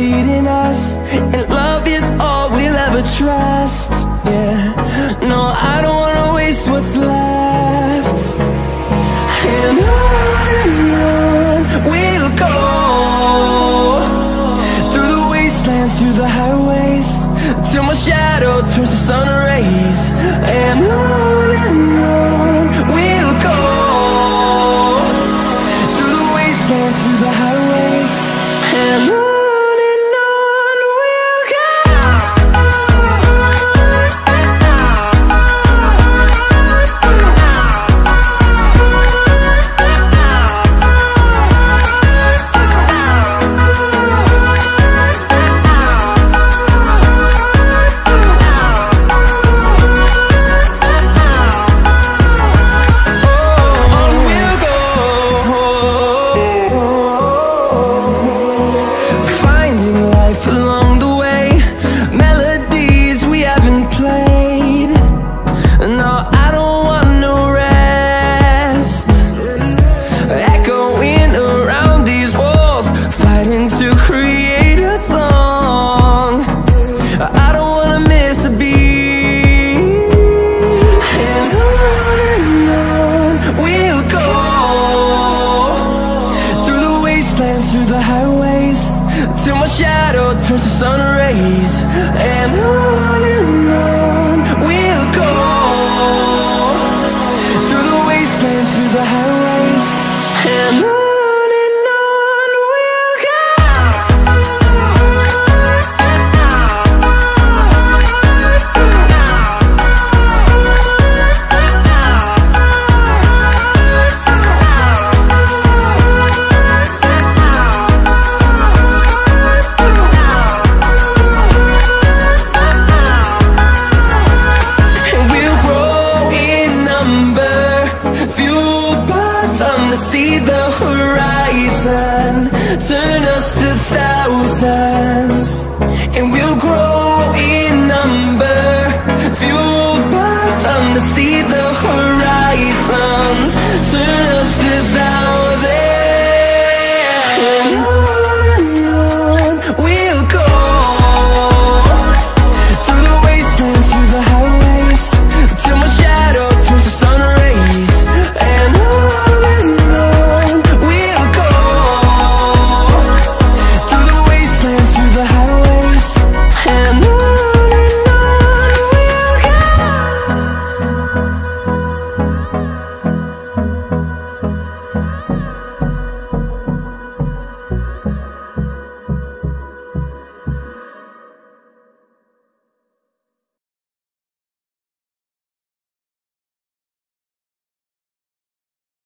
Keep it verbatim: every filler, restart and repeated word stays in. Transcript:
leading us, and love is all we'll ever trust. Yeah, no, I don't wanna waste what's left. And on and on we'll go, through the wastelands, through the highways, till my shadow turns to sun rays. And on and on we'll go, through the wastelands, through the highways, and on. See the